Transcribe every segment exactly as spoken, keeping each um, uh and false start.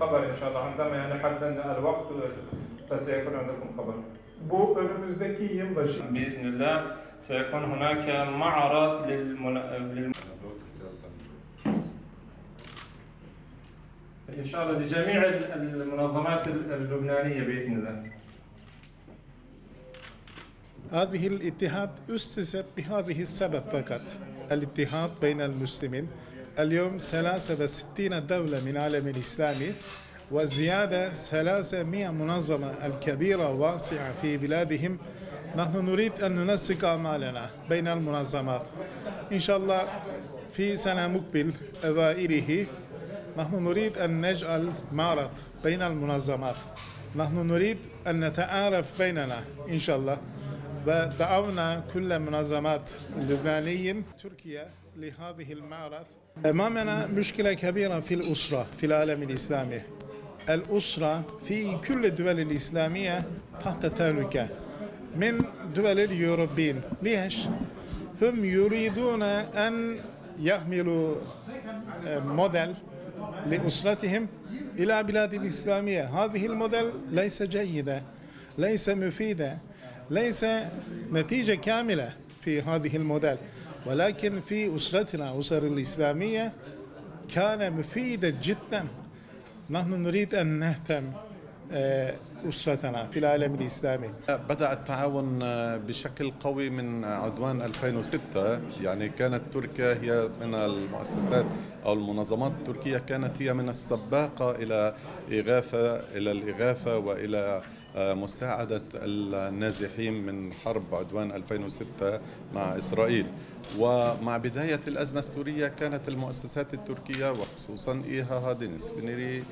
Haber inşallah. Andama yani hadden el vaktu feseyekun andakum haber. Bu önümüzdeki yılbaşı. Biiznillah seyekun hunake ma'arad lil إن شاء الله لجميع المنظمات اللبنانية بإذن الله. هذه الاتحاد أسست بهذه السبب فقط، الاتحاد بين المسلمين. اليوم ثلاث وستين دولة من العالم الإسلامي وزيادة ثلاث مئة منظمة الكبيرة واسعة في بلادهم. نحن نريد أن ننسق أعمالنا بين المنظمات. إن شاء الله في سنة مقبل أوائله نحن نريد أن نجعل معرض بين المنظمات. نحن نريد أن نتعارف بيننا إن شاء الله. ودعونا كل منظمات اللبنانيين تركيا لهذه المعرض. أمامنا مشكلة كبيرة في الأسرة في العالم الإسلامي. الأسرة في كل الدول الإسلامية تحت تهلكة من دول الأوروبيين. ليش؟ هم يريدون أن يحملوا موديل لأسرتهم إلى بلاد الإسلامية. هذه الموديل ليس جيدة، ليس مفيدة، ليس نتيجة كاملة في هذه الموديل، ولكن في أسرتنا أسر الإسلامية كان مفيدة جدا. نحن نريد أن نهتم أسرتنا في العالم الإسلامي. بدأ التعاون بشكل قوي من عدوان ألفين وستة، يعني كانت تركيا هي من المؤسسات أو المنظمات التركية كانت هي من السباقة إلى إغاثة إلى الإغاثة وإلى مساعدة النازحين من حرب عدوان ألفين وستة مع إسرائيل. ومع بداية الأزمة السورية كانت المؤسسات التركية وخصوصا إيها دينيس فنيري،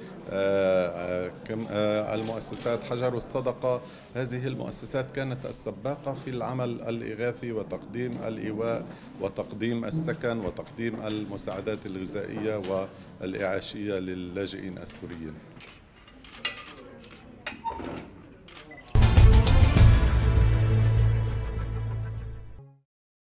المؤسسات حجر الصدقة، هذه المؤسسات كانت السباقة في العمل الإغاثي وتقديم الإيواء وتقديم السكن وتقديم المساعدات الغذائية والإعاشية للاجئين السوريين.